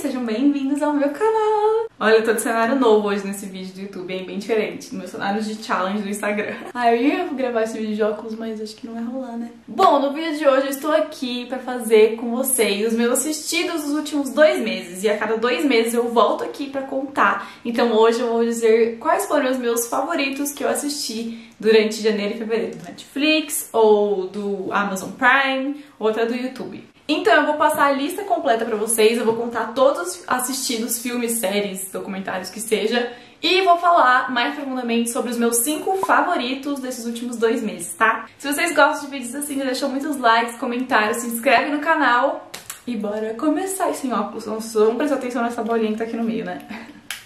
Sejam bem-vindos ao meu canal! Olha, eu tô de cenário novo hoje nesse vídeo do YouTube, hein? Bem diferente. Meu cenário de challenge do Instagram. Eu ia gravar esse vídeo de óculos, mas acho que não vai rolar, né? Bom, no vídeo de hoje eu estou aqui pra fazer com vocês os meus assistidos dos últimos 2 meses. E a cada 2 meses eu volto aqui pra contar. Então hoje eu vou dizer quais foram os meus favoritos que eu assisti durante janeiro e fevereiro. Do Netflix, ou do Amazon Prime, ou até do YouTube. Então eu vou passar a lista completa pra vocês, eu vou contar todos os assistidos, filmes, séries, documentários, que seja, e vou falar mais profundamente sobre os meus 5 favoritos desses últimos 2 meses, tá? Se vocês gostam de vídeos assim, já deixam muitos likes, comentários, se inscreve no canal e bora começar sem óculos. Vamos prestar atenção nessa bolinha que tá aqui no meio, né?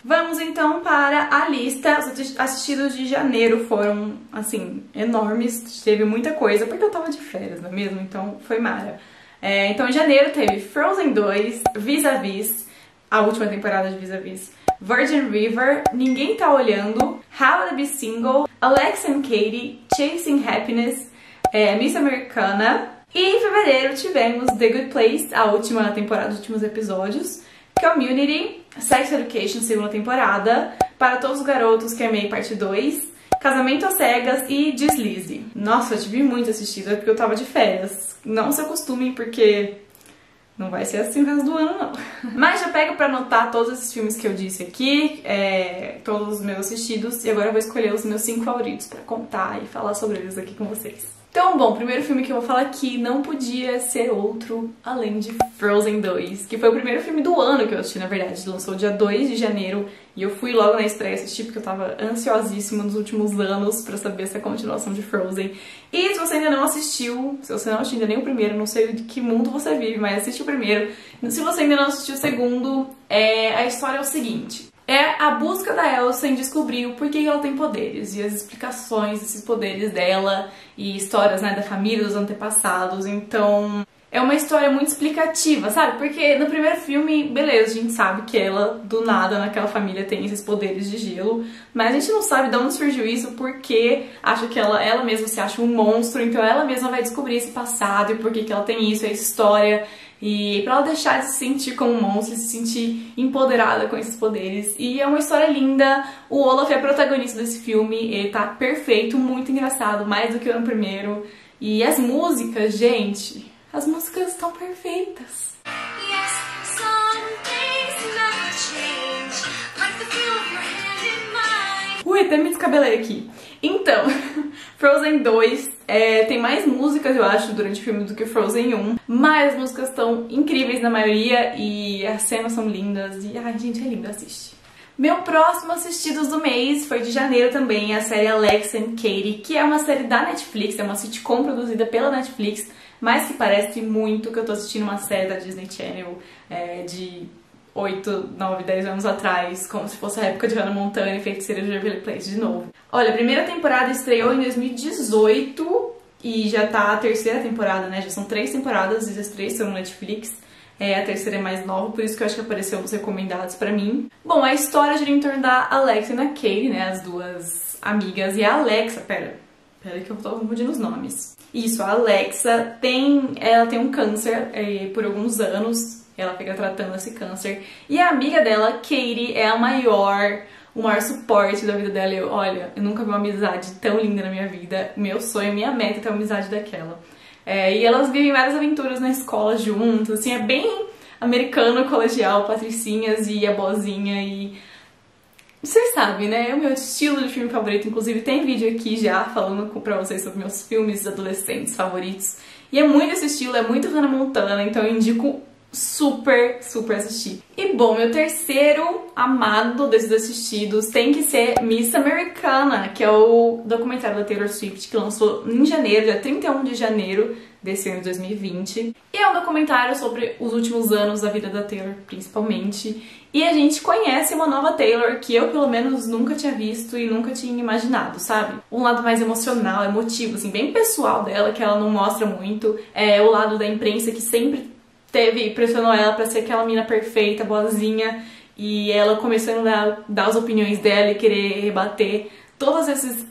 Vamos então para a lista. Os assistidos de janeiro foram, assim, enormes, teve muita coisa, porque eu tava de férias, não é mesmo? Então foi mara. Então, em janeiro teve Frozen 2, Vis-a-Vis, a última temporada de Vis-a-Vis, Virgin River, Ninguém Tá Olhando, How to Be Single, Alex and Katie, Chasing Happiness, Miss Americana. E em fevereiro tivemos The Good Place, a última temporada, os últimos episódios, Community, Sex Education, segunda temporada, Para Todos os Garotos que Amei, parte 2, Casamento às Cegas e Deslize. Nossa, eu tive muito assistida porque eu tava de férias. Não se acostumem, porque não vai ser assim o resto do ano, não. Mas já pego pra anotar todos esses filmes que eu disse aqui, todos os meus assistidos, e agora eu vou escolher os meus 5 favoritos pra contar e falar sobre eles aqui com vocês. Então, bom, o primeiro filme que eu vou falar aqui não podia ser outro além de Frozen 2, que foi o primeiro filme do ano que eu assisti, na verdade. Lançou dia 2 de janeiro e eu fui logo na estreia assistir porque eu tava ansiosíssima nos últimos anos pra saber essa continuação de Frozen. E se você ainda não assistiu, se você não assistiu ainda nem o primeiro, não sei de que mundo você vive, mas assiste o primeiro. Se você ainda não assistiu o segundo, a história é o seguinte. É a busca da Elsa em descobrir o porquê que ela tem poderes e as explicações desses poderes dela e histórias, né, da família, dos antepassados. Então é uma história muito explicativa, sabe? Porque no primeiro filme, beleza, a gente sabe que ela, do nada, naquela família tem esses poderes de gelo, mas a gente não sabe de onde surgiu isso, porque acha que ela mesma se acha um monstro, então ela mesma vai descobrir esse passado e por que ela tem isso, a história, e pra ela deixar de se sentir como um monstro, se sentir empoderada com esses poderes. E é uma história linda, o Olaf é protagonista desse filme, ele tá perfeito, muito engraçado, mais do que no primeiro. E as músicas, gente... as músicas estão perfeitas. Ui, até me descabelei aqui. Então, Frozen 2 tem mais músicas, eu acho, durante o filme do que Frozen 1. Mas as músicas estão incríveis na maioria e as cenas são lindas. E, ai, gente, é lindo, assiste. Meu próximo assistidos do mês foi de janeiro também, a série Alex and Katie, que é uma série da Netflix, é uma sitcom produzida pela Netflix, mas que parece muito que eu tô assistindo uma série da Disney Channel de 8, 9, 10 anos atrás, como se fosse a época de Hannah Montana e Feiticeira de Beverly Hills de novo. Olha, a primeira temporada estreou em 2018 e já tá a terceira temporada, né? Já são 3 temporadas e as 3 são no Netflix. A terceira é mais nova, por isso que eu acho que apareceu nos recomendados pra mim. Bom, a história gira em torno da Alex e da Katie, né? As duas amigas. E a Alexa... Pera que eu tô confundindo os nomes. Isso, a Alexa ela tem um câncer por alguns anos, ela fica tratando esse câncer, e a amiga dela, Katie, é o maior suporte da vida dela. Olha, eu nunca vi uma amizade tão linda na minha vida, meu sonho, minha meta é ter uma amizade daquela. E elas vivem várias aventuras na escola juntas, assim, é bem americano, colegial, patricinhas e a boazinha e... vocês sabem, né? É o meu estilo de filme favorito, inclusive tem vídeo aqui já falando pra vocês sobre meus filmes adolescentes favoritos. E é muito esse estilo, é muito Hannah Montana, então eu indico super, super assistir. E bom, meu terceiro amado desses assistidos tem que ser Miss Americana, que é o documentário da Taylor Swift que lançou em janeiro, dia 31 de janeiro desse ano de 2020. E é um documentário sobre os últimos anos da vida da Taylor, principalmente. E a gente conhece uma nova Taylor que eu, pelo menos, nunca tinha visto e nunca tinha imaginado, sabe? Um lado mais emocional, emotivo, assim, bem pessoal dela, que ela não mostra muito. O lado da imprensa que sempre pressionou ela pra ser aquela mina perfeita, boazinha. E ela começando a dar as opiniões dela e querer rebater todos esses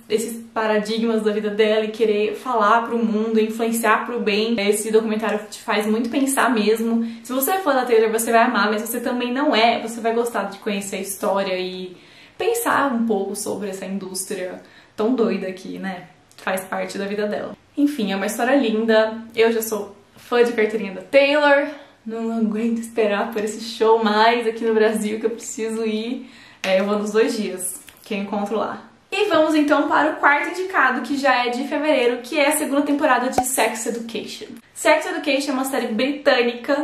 paradigmas da vida dela e querer falar pro mundo, influenciar pro bem. Esse documentário te faz muito pensar mesmo. Se você é fã da Taylor, você vai amar, mas se você também não é, você vai gostar de conhecer a história e pensar um pouco sobre essa indústria tão doida aqui, né? Faz parte da vida dela. Enfim, é uma história linda. Eu já sou fã de carteirinha da Taylor. Não aguento esperar por esse show mais aqui no Brasil, que eu preciso ir. Eu vou nos 2 dias, que eu encontro lá. E vamos então para o quarto indicado, que já é de fevereiro, que é a 2ª temporada de Sex Education. Sex Education é uma série britânica,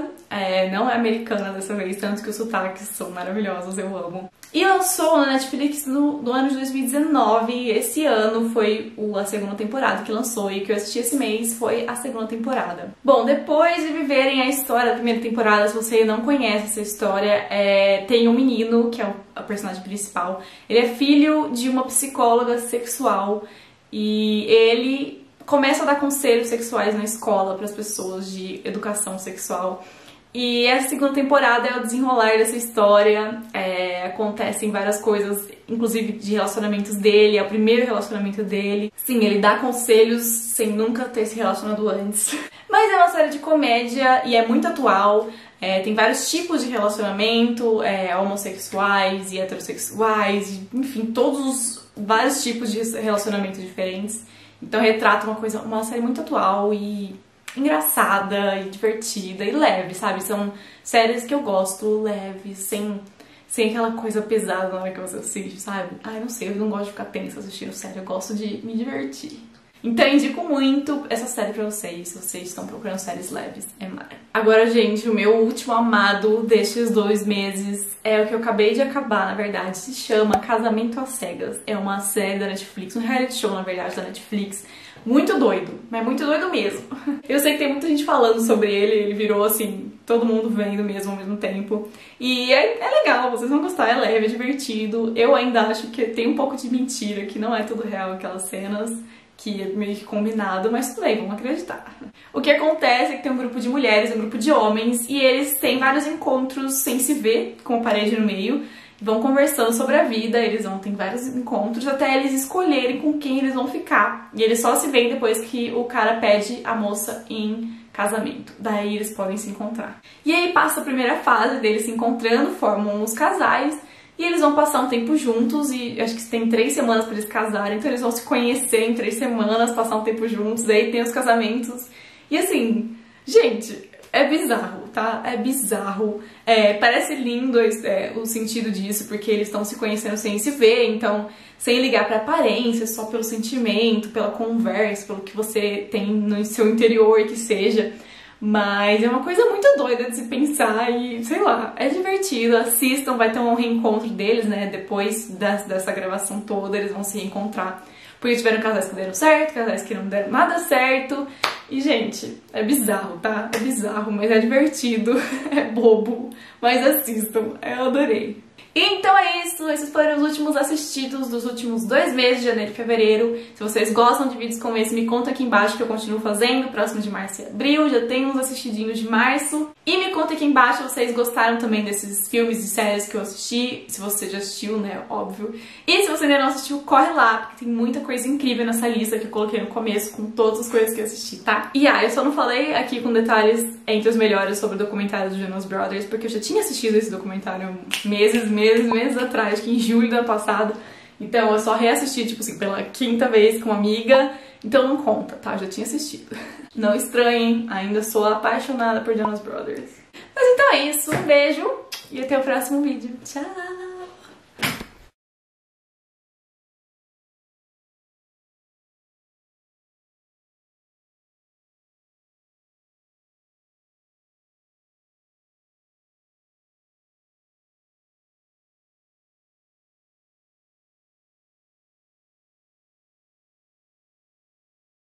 não é americana dessa vez, tanto que os sotaques são maravilhosos, eu amo. E lançou na Netflix no ano de 2019, esse ano foi a 2ª temporada que lançou, e que eu assisti esse mês foi a 2ª temporada. Bom, depois de viverem a história da 1ª temporada, se você não conhece essa história, tem um menino, que é o personagem principal, ele é filho de uma psicóloga sexual, e ele começa a dar conselhos sexuais na escola para as pessoas de educação sexual. E essa 2ª temporada é o desenrolar dessa história, acontecem várias coisas, inclusive de relacionamentos dele, é o primeiro relacionamento dele. Sim, ele dá conselhos sem nunca ter se relacionado antes. Mas é uma série de comédia e é muito atual, tem vários tipos de relacionamento, homossexuais e heterossexuais, enfim, vários tipos de relacionamentos diferentes. Então retrata uma série muito atual e engraçada e divertida e leve, sabe? São séries que eu gosto, leves, sem aquela coisa pesada na hora que você assiste, sabe? Ai, não sei, eu não gosto de ficar tensa assistindo série, eu gosto de me divertir. Então eu indico muito essa série pra vocês, se vocês estão procurando séries leves, é mara. Agora, gente, o meu último amado destes 2 meses é o que eu acabei de acabar, na verdade, se chama Casamento às Cegas. É uma série da Netflix, um reality show, na verdade, da Netflix. Muito doido, mas muito doido mesmo. Eu sei que tem muita gente falando sobre ele, ele virou assim, todo mundo vendo mesmo ao mesmo tempo. E é legal, vocês vão gostar, é leve, é divertido. Eu ainda acho que tem um pouco de mentira, que não é tudo real aquelas cenas, que é meio que combinado, mas tudo bem, vamos acreditar. O que acontece é que tem um grupo de mulheres, um grupo de homens, e eles têm vários encontros sem se ver, com a parede no meio, vão conversando sobre a vida, eles vão ter vários encontros até eles escolherem com quem eles vão ficar. E eles só se veem depois que o cara pede a moça em casamento. Daí eles podem se encontrar. E aí passa a primeira fase deles se encontrando, formam os casais, e eles vão passar um tempo juntos, e acho que tem 3 semanas para eles casarem, então eles vão se conhecer em 3 semanas, passar um tempo juntos, aí tem os casamentos. E assim, gente, é bizarro, tá? É bizarro. Parece lindo o sentido disso, porque eles estão se conhecendo sem se ver, então sem ligar pra aparência, só pelo sentimento, pela conversa, pelo que você tem no seu interior, que seja. Mas é uma coisa muito doida de se pensar e, sei lá, é divertido. Assistam, vai ter um reencontro deles, né? Depois dessa gravação toda, eles vão se reencontrar. Porque tiveram casais que deram certo, casais que não deram nada certo. E, gente, é bizarro, tá? É bizarro, mas é divertido, é bobo, mas assistam, eu adorei. Então é isso, esses foram os últimos assistidos dos últimos 2 meses, de janeiro e fevereiro. Se vocês gostam de vídeos como esse, me conta aqui embaixo que eu continuo fazendo, próximo de março e abril, já tem uns assistidinhos de março. E me conta aqui embaixo se vocês gostaram também desses filmes e séries que eu assisti, se você já assistiu, né, óbvio. E se você ainda não assistiu, corre lá, porque tem muita coisa incrível nessa lista que eu coloquei no começo com todas as coisas que eu assisti, tá? E eu só não falei aqui com detalhes entre os melhores sobre o documentário do Jonas Brothers, porque eu já tinha assistido esse documentário meses atrás, que em julho do ano passado. Então eu só reassisti, tipo assim, pela 5ª vez com uma amiga. Então não conta, tá? Eu já tinha assistido. Não estranhem, ainda sou apaixonada por Jonas Brothers. Mas então é isso, um beijo e até o próximo vídeo. Tchau!